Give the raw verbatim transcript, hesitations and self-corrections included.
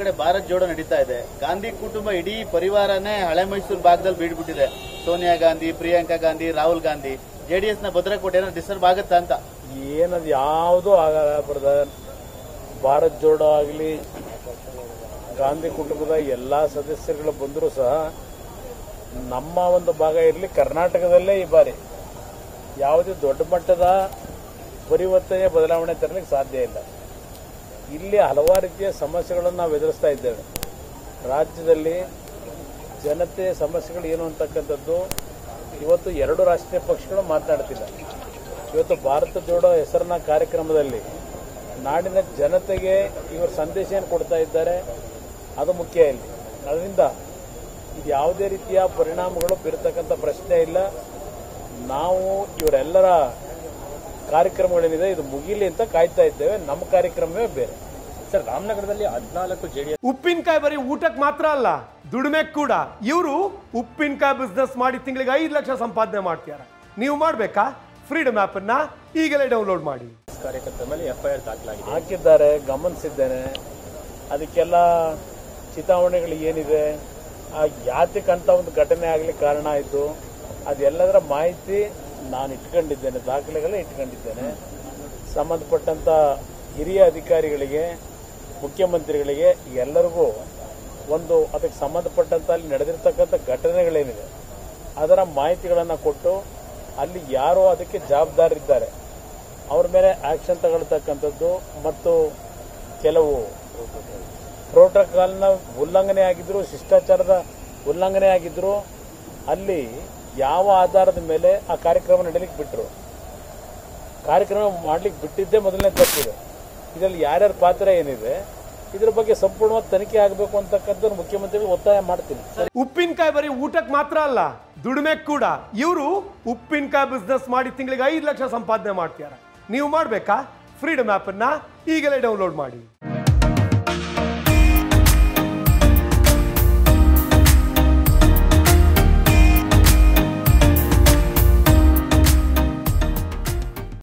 ಕಡೆ ಭಾರತ್ ಜೋಡೋ ನಡೀತಾ ಇದೆ. ಗಾಂಧಿ ಕುಟುಂಬ ಇಡೀ ಪರಿವಾರನೇ ಹಳೆ ಮೈಸೂರು ಭಾಗದಲ್ಲಿ ಬೀಳ್ಬಿಟ್ಟಿದೆ. ಸೋನಿಯಾ ಗಾಂಧಿ, ಪ್ರಿಯಾಂಕಾ ಗಾಂಧಿ, ರಾಹುಲ್ ಗಾಂಧಿ, ಜೆಡಿಎಸ್ ನ ಭದ್ರಕೋಟೆನ ಡಿಸ್ಟರ್ಬ್ ಆಗುತ್ತಾ ಅಂತ ಏನದು ಯಾವುದೂ ಆಗಲ್ಲ ಬ್ರದರ್. ಭಾರತ್ ಜೋಡೋ ಆಗಲಿ, ಗಾಂಧಿ ಕುಟುಂಬದ ಎಲ್ಲ ಸದಸ್ಯರುಗಳು ಬಂದರೂ ಸಹ ನಮ್ಮ ಒಂದು ಭಾಗ ಇರಲಿ, ಕರ್ನಾಟಕದಲ್ಲೇ ಈ ಬಾರಿ ಯಾವುದೇ ದೊಡ್ಡ ಮಟ್ಟದ ಪರಿವರ್ತನೆ ಬದಲಾವಣೆ ತರಲಿಕ್ಕೆ ಸಾಧ್ಯ ಇಲ್ಲ. ಇಲ್ಲಿ ಹಲವಾರು ರೀತಿಯ ಸಮಸ್ಯೆಗಳನ್ನು ನಾವು ಎದುರಿಸ್ತಾ ಇದ್ದೇವೆ. ರಾಜ್ಯದಲ್ಲಿ ಜನತೆ ಸಮಸ್ಯೆಗಳು ಏನು ಅಂತಕ್ಕಂಥದ್ದು ಇವತ್ತು ಎರಡು ರಾಷ್ಟ್ರೀಯ ಪಕ್ಷಗಳು ಮಾತನಾಡ್ತಿಲ್ಲ. ಇವತ್ತು ಭಾರತ ಜೋಡೋ ಹೆಸರಿನ ಕಾರ್ಯಕ್ರಮದಲ್ಲಿ ನಾಡಿನ ಜನತೆಗೆ ಇವರ ಸಂದೇಶ ಏನು ಕೊಡ್ತಾ ಇದ್ದಾರೆ ಅದು ಮುಖ್ಯ ಇಲ್ಲಿ. ಅದರಿಂದ ಇದು ಯಾವುದೇ ರೀತಿಯ ಪರಿಣಾಮಗಳು ಬೀರ್ತಕ್ಕಂಥ ಪ್ರಶ್ನೆ ಇಲ್ಲ. ನಾವು ಇವರೆಲ್ಲರ ಕಾರ್ಯಕ್ರಮಗಳೇನಿದೆ ಇದು ಮುಗಿಲಿ ಅಂತ ಕಾಯ್ತಾ ಇದ್ದೇವೆ. ನಮ್ಮ ಕಾರ್ಯಕ್ರಮವೇ ಬೇರೆ ಸರ್. ರಾಮನಗರದಲ್ಲಿ ಹದಿನಾಲ್ಕು ಜೆಡಿಎಸ್. ಉಪ್ಪಿನಕಾಯಿ ಬರೀ ಊಟಕ್ಕೆ ಮಾತ್ರ ಅಲ್ಲ, ದುಡಿಮೆ ಕೂಡ. ಇವರು ಉಪ್ಪಿನಕಾಯಿ ಬಿಸ್ನೆಸ್ ಮಾಡಿ ತಿಂಗಳಿಗೆ ಐದು ಲಕ್ಷ ಸಂಪಾದನೆ ಮಾಡ್ತಿದ್ದಾರೆ. ನೀವು ಮಾಡಬೇಕಾ? ಫ್ರೀಡಮ್ ಆ್ಯಪ್ ಅನ್ನ ಈಗಲೇ ಡೌನ್ಲೋಡ್ ಮಾಡಿ. ಕಾರ್ಯಕರ್ತರ ಮೇಲೆ ಎಫ್ಐಆರ್ ದಾಖಲಾಗಿದೆ, ಹಾಕಿದ್ದಾರೆ, ಗಮನಿಸಿದ್ದೇನೆ. ಅದಕ್ಕೆಲ್ಲ ಚಿತಾವಣೆಗಳು ಏನಿದೆ ಆ ಯಾತಕ್ಕಂಥ ಒಂದು ಘಟನೆ ಆಗಲಿ ಕಾರಣ ಆಯಿತು. ಅದೆಲ್ಲದರ ಮಾಹಿತಿ ನಾನು ಇಟ್ಕೊಂಡಿದ್ದೇನೆ, ದಾಖಲೆಗಳನ್ನ ಇಟ್ಕೊಂಡಿದ್ದೇನೆ. ಸಂಬಂಧಪಟ್ಟಂಥ ಹಿರಿಯ ಅಧಿಕಾರಿಗಳಿಗೆ, ಮುಖ್ಯಮಂತ್ರಿಗಳಿಗೆ, ಎಲ್ಲರಿಗೂ ಒಂದು ಅದಕ್ಕೆ ಸಂಬಂಧಪಟ್ಟಂಥ ಅಲ್ಲಿ ನಡೆದಿರ್ತಕ್ಕಂಥ ಘಟನೆಗಳೇನಿದೆ ಅದರ ಮಾಹಿತಿಗಳನ್ನು ಕೊಟ್ಟು ಅಲ್ಲಿ ಯಾರೋ ಅದಕ್ಕೆ ಜವಾಬ್ದಾರಿದ್ದಾರೆ ಅವ್ರ ಮೇಲೆ ಆ್ಯಕ್ಷನ್ ತಗೊಳ್ತಕ್ಕಂಥದ್ದು ಮತ್ತು ಕೆಲವು ಪ್ರೋಟೋಕಾಲ್ನ ಉಲ್ಲಂಘನೆ ಆಗಿದ್ದರೂ, ಶಿಷ್ಟಾಚಾರದ ಉಲ್ಲಂಘನೆ ಆಗಿದ್ದರೂ ಅಲ್ಲಿ ಯಾವ ಆಧಾರದ ಮೇಲೆ ಆ ಕಾರ್ಯಕ್ರಮ ನಡೀಲಿಕ್ಕೆ ಬಿಟ್ಟರು? ಕಾರ್ಯಕ್ರಮ ಮಾಡಲಿಕ್ಕೆ ಬಿಟ್ಟಿದ್ದೇ ಮೊದಲನೇ ತಪ್ಪಿದೆ. ಇದರಲ್ಲಿ ಯಾರ್ಯಾರ ಪಾತ್ರ ಏನಿದೆ ಇದ್ರ ಬಗ್ಗೆ ಸಂಪೂರ್ಣವಾದ ತನಿಖೆ ಆಗಬೇಕು ಅಂತಕ್ಕಂಥದ್ದು ಮುಖ್ಯಮಂತ್ರಿಗಳು ಒತ್ತಾಯ ಮಾಡ್ತೀನಿ. ಉಪ್ಪಿನಕಾಯಿ ಬರೀ ಊಟಕ್ಕೆ ಮಾತ್ರ ಅಲ್ಲ, ದುಡಿಮೆ ಕೂಡ. ಇವರು ಉಪ್ಪಿನಕಾಯಿ ಬಿಸ್ನೆಸ್ ಮಾಡಿ ತಿಂಗಳಿಗೆ ಐದು ಲಕ್ಷ ಸಂಪಾದನೆ ಮಾಡ್ತಿದ್ದಾರೆ. ನೀವು ಮಾಡಬೇಕಾ? ಫ್ರೀಡಮ್ ಆ್ಯಪ್ ಅನ್ನ ಈಗಲೇ ಡೌನ್ಲೋಡ್ ಮಾಡಿ.